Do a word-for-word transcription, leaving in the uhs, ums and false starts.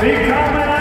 Willkommen!